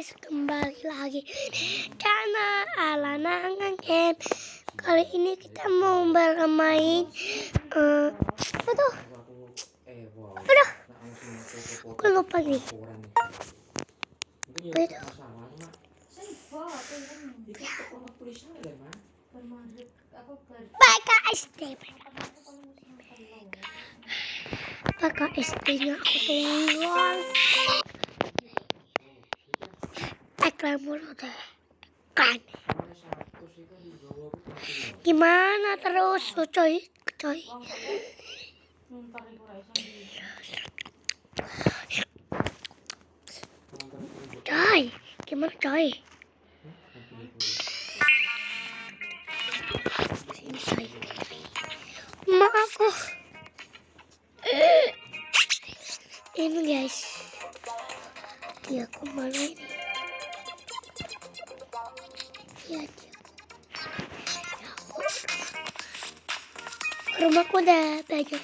guys, kembali lagi channel Alya Nge Game. Kali ini kita mau bermain apa tuh? Aduh, aku lupa nih. Apa itu? PKSD-nya aku tolong. Ekran mulu deh. Ekran. Gimana terus lu coy? Coy, gimana coy? Maaf kok. Ini guys, dia aku malu ini. Rumahku udah banyak.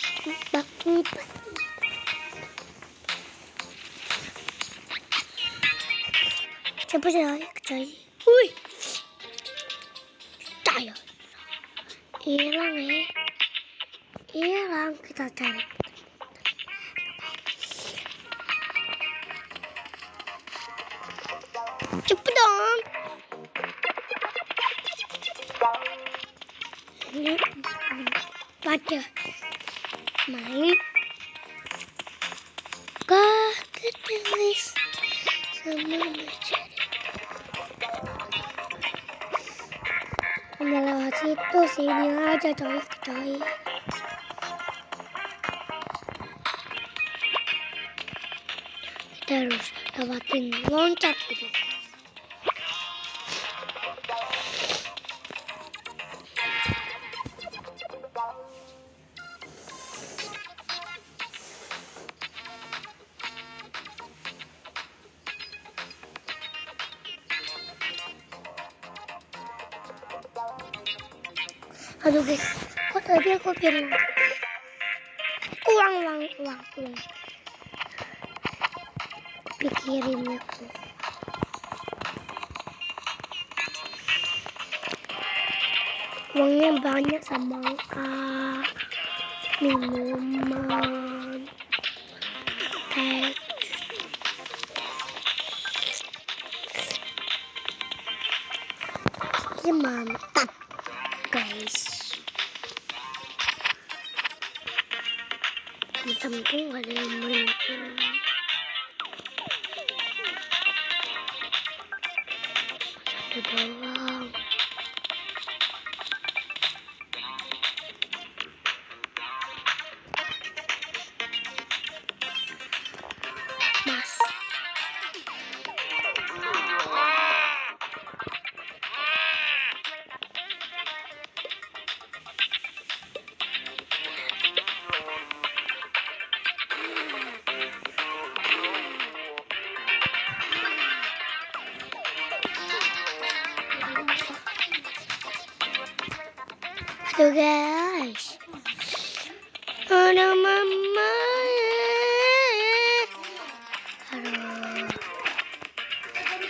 Coba saya cari. Hui. Cahaya. Hilang ya. Hilang, kita cari. Cepet dong. Ini pada main kakek tulis sama mencari. Hanya lewat situ, sini aja coy. Terus lewatin loncat itu. Aduh guys, kok tadi aku bilang uang. Pikirin aku. Uangnya banyak sama minuman. Kayak ini mantap, guys. Temen-temenku gak ada yang mainin. Doang. Mas. So guys, ada mama. Aduh,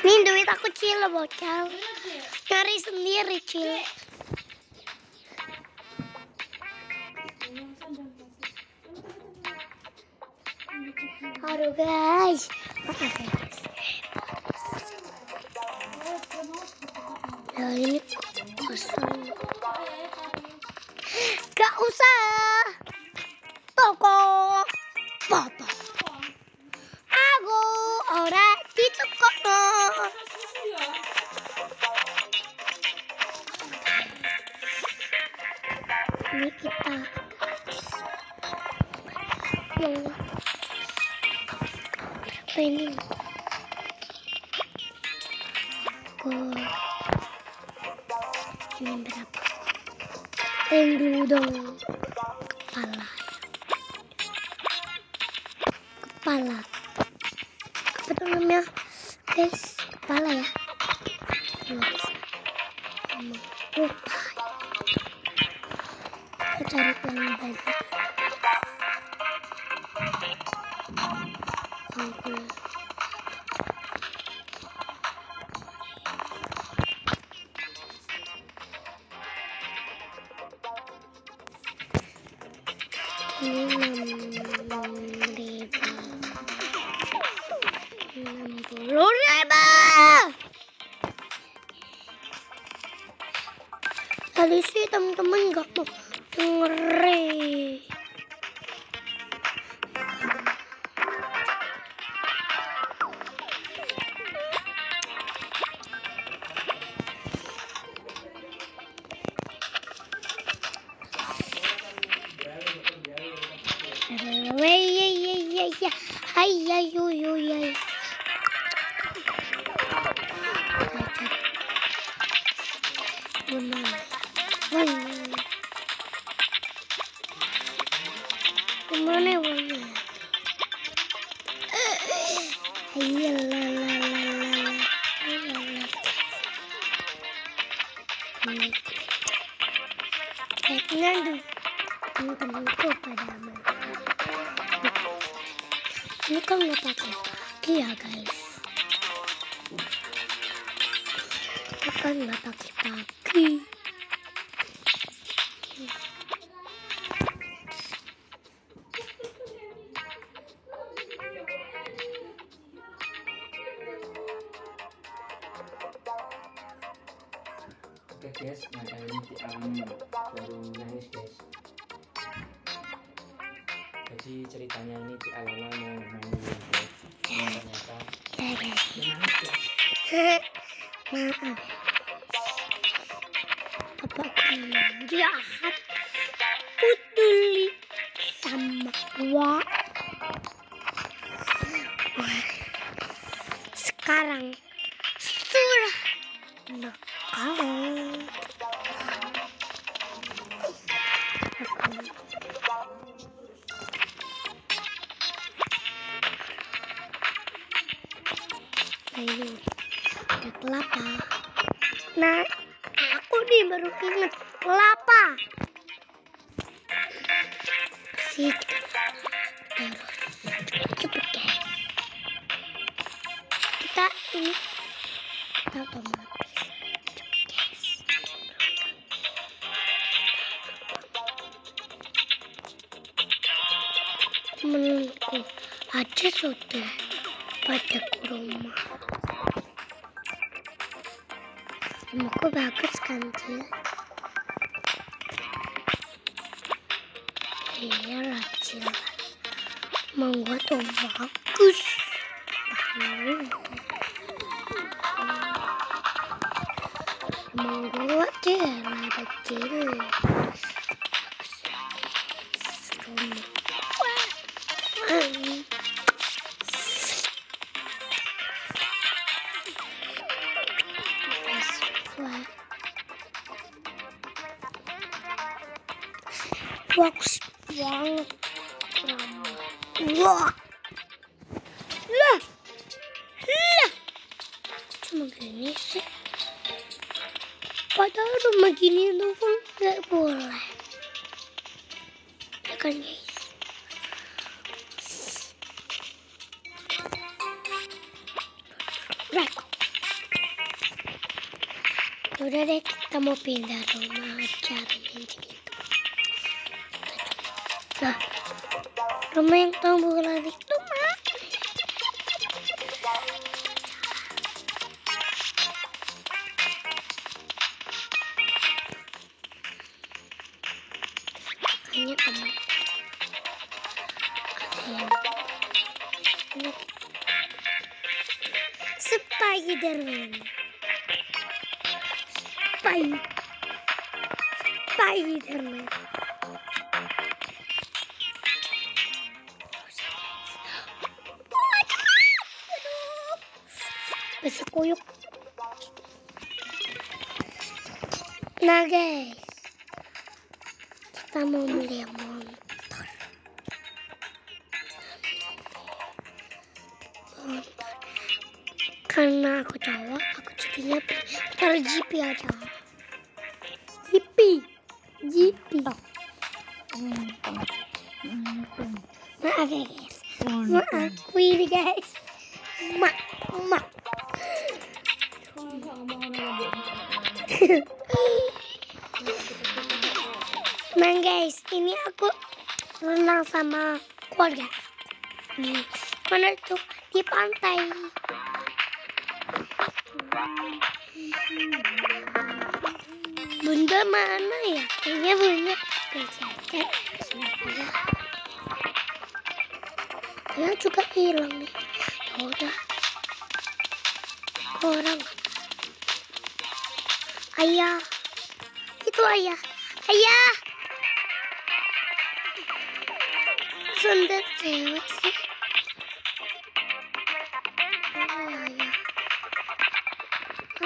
ini duit aku cil, bocah. Cari sendiri cil. Aduh guys, makasih. Nah ini kosong. Gak usah toko papa. Aku orang di toko. Ini kita ini berapa? Rindu dong kepala apa tuh namanya guys, kepala ya. Lupa aku cari yang banyak. Ini 6.000, 60.000. Tadi sih temen-temen gak mau dengerin. Ini kan nggak pakai pagi. Oke guys, makanan ini baru nangis guys. Jadi ceritanya ini di Alya yang main guys. Ternyata jahat peduli sama gua. Sekarang sudah nakal. Ini ada kelapa. Nah, aku nih baru inget kelapa. Sih, cepet guys. Kita ini otomatis. Cepet guys. Menurutku aja sudah pada rumah. Muka bagus kan dia? Iyalah dia. Mangga tuh bagus. Mangga dia ada kecil. Bagus banget. Wah. Lah. Cuma gini sih. Padahal rumah gini tuh pun nggak boleh. Ya kan guys. Udah deh, kita mau pindah rumah cari gitu. Nah, rumah yang tamburan itu mah. Ini teman. Ini Spiderman. Besok kuyuk. Nah guys, kita mau beli motor. Karena aku cowok, aku jadinya motor GP aja. GP. Maaf ya guys, aku ini guys. Mak. Nah guys, ini aku renang sama keluarga. Mana tuh di pantai. Bunda mana ya? Kayaknya bunda terjaga. Ya juga hilang nih. Udah. Orang. Ayah, itu ayah, sundel cewek sih,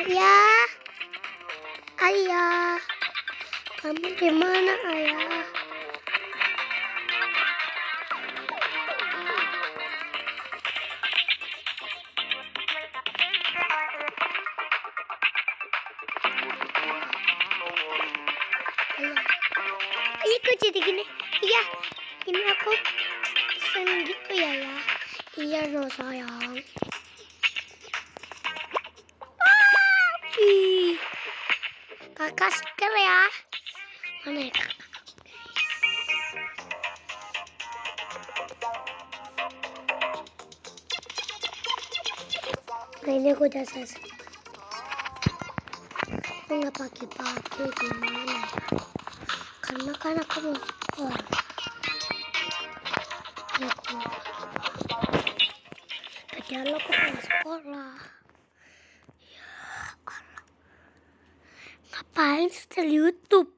ayah, Ayah. Kamu gimana, Ayah? Ayah kok jadi gini? Iya, ini aku seneng gitu ya, ya. Iya loh sayang. Kakak seger ya. Mana ya kakak? Nah ini aku udah selesai. Aku nggak pakai-pakai gimana ya? Karena kan aku mau sekolah. Aku padahal aku mau sekolah. Ngapain setel YouTube?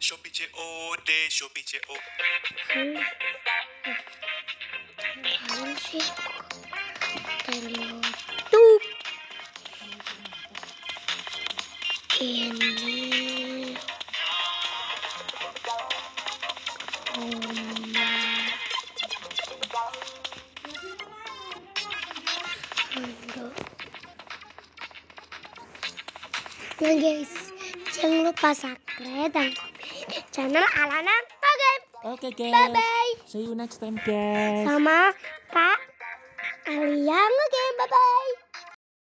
Shopee COD, Shopee COD. Ngapain sih setel YouTube? Ini nah guys, jangan lupa subscribe dan channel Alya Nge Game. Oke guys, bye bye. See you next time guys. Sama Pak Ariang.